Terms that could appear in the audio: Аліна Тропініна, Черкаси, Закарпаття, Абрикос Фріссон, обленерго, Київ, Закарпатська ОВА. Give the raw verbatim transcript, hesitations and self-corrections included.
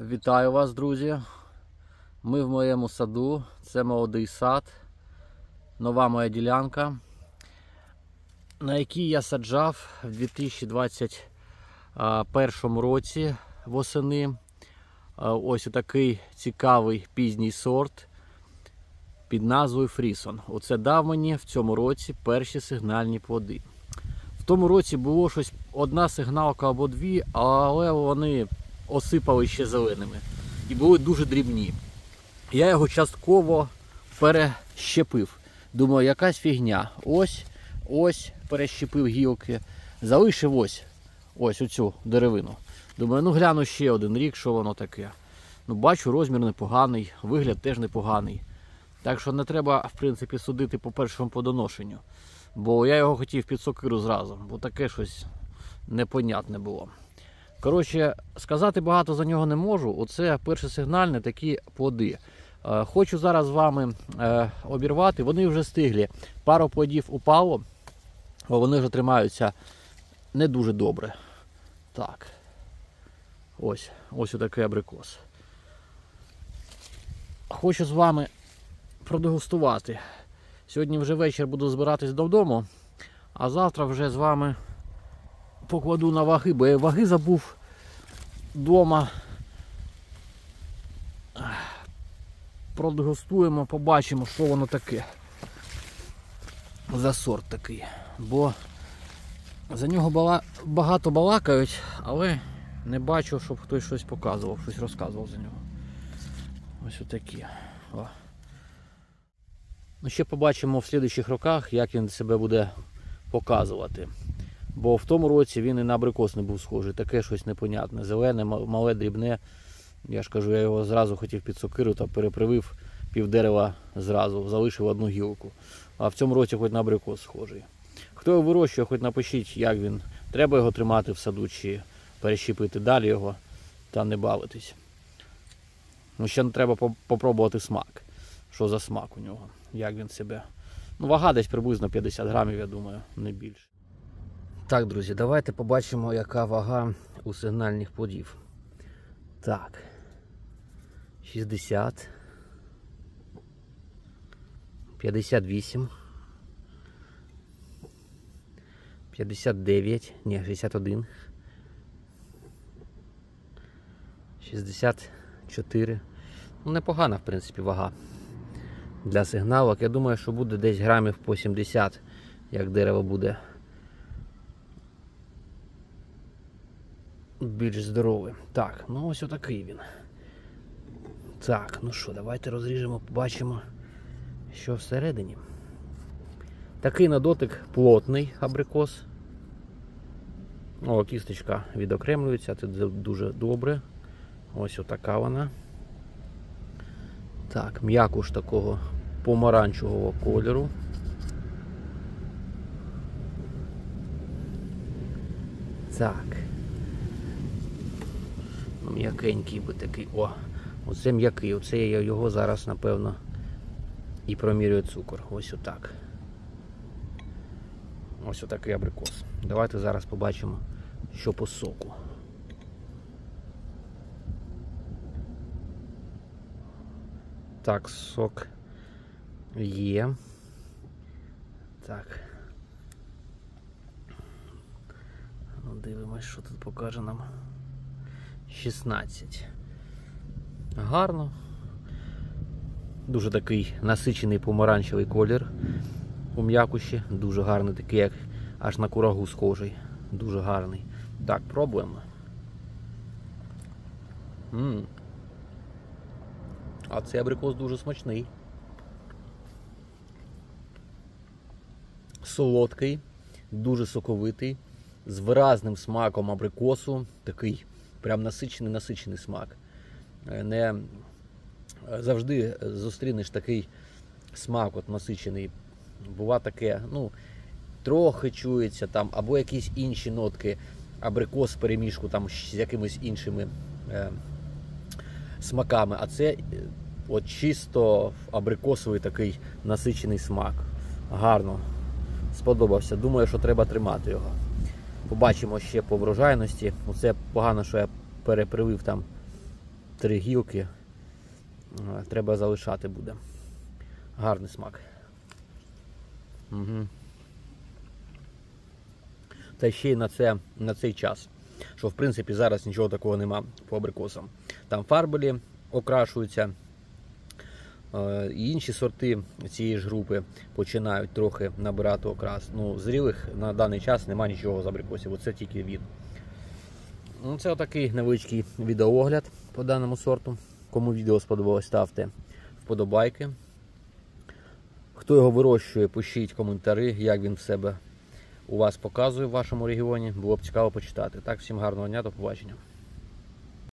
Вітаю вас, друзі! Ми в моєму саду, це молодий сад, нова моя ділянка, на якій я саджав в дві тисячі двадцять першому році восени. Ось такий цікавий пізній сорт під назвою Фріссон. Оце дав мені в цьому році перші сигнальні плоди. В тому році було щось одна сигналка або дві, але вони осипали ще зеленими і були дуже дрібні. Я його частково перещепив. Думаю, якась фігня. Ось, ось перещепив гілки. Залишив ось, ось оцю деревину. Думаю, ну гляну ще один рік, що воно таке. Ну, бачу, розмір непоганий, вигляд теж непоганий. Так що не треба, в принципі, судити по першому плодоношенню. Бо я його хотів під сокиру зразу, бо таке щось непонятне було. Коротше, сказати багато за нього не можу. Оце перші сигнальні такі плоди. Хочу зараз з вами обірвати. Вони вже стиглі. Пару плодів упало, вони вже тримаються не дуже добре. Так. Ось, ось отакий абрикос. Хочу з вами продегустувати. Сьогодні вже вечір буду збиратись додому, а завтра вже з вами покладу на ваги, бо я ваги забув вдома. Продегустуємо, побачимо, що воно таке за сорт такий, бо за нього багато балакають, але не бачу, щоб хтось щось показував, щось розказував за нього. Ось отакі. О. Ну, ще побачимо в слідчих роках, як він себе буде показувати. Бо в тому році він і на абрикос не був схожий, таке щось непонятне, зелене, мале, дрібне. Я ж кажу, я його зразу хотів під сокиру та перепривив пів дерева зразу, залишив одну гілку. А в цьому році хоч на абрикос схожий. Хто його вирощує, хоч напишіть, як він. Треба його тримати в саду чи перещепити далі його та не бавитись. Ну, ще треба попробувати смак. Що за смак у нього, як він себе. Ну, вага десь приблизно п'ятдесят грамів, я думаю, не більше. Так, друзі, давайте побачимо, яка вага у сигнальних плодів. Так, шістдесят, п'ятдесят вісім, п'ятдесят дев'ять, ні, шістдесят один, шістдесят чотири. Ну, непогана, в принципі, вага для сигналок. Я думаю, що буде десь грамів по сімдесят, як дерево буде більш здоровий. Так, ну ось отакий він. Так, ну що, давайте розріжемо, побачимо, що всередині. Такий на дотик плотний абрикос. О, кісточка відокремлюється, це дуже добре. Ось отака вона. Так, м'якуш такого помаранчевого кольору. Так. М'якенький би такий. О, оце м'який. Оце я його зараз, напевно, і промірюю цукор. Ось отак. Ось отакий абрикос. Давайте зараз побачимо, що по соку. Так, сок є. Так. Ну, дивимось, що тут покаже нам. шістнадцять. Гарно. Дуже такий насичений помаранчевий колір у м'якуші. Дуже гарний, такий, як аж на курагу схожий. Дуже гарний. Так, пробуємо. М -м -м. А цей абрикос дуже смачний. Солодкий, дуже соковитий, з виразним смаком абрикосу. Такий прям насичений-насичений смак. Не завжди зустрінеш такий смак, от насичений. Бува таке, ну, трохи чується там, або якісь інші нотки, абрикос в перемішку там з якимись іншими е, смаками. А це от чисто абрикосовий такий насичений смак. Гарно. Сподобався. Думаю, що треба тримати його. Побачимо ще по врожайності. Оце погано, що я перепривив там три гілки треба залишати буде. Гарний смак. Угу. Та ще й на, це, на цей час. Що в принципі зараз нічого такого нема по абрикосам. Там фарбелі окрашуються. І інші сорти цієї ж групи починають трохи набирати окрас. Ну, зрілих на даний час нема нічого з абрикосів. Оце тільки він. Ну, це отакий невеличкий відеоогляд по даному сорту. Кому відео сподобалось, ставте вподобайки. Хто його вирощує, пишіть коментарі, як він в себе у вас показує в вашому регіоні. Було б цікаво почитати. Так, всім гарного дня, до побачення.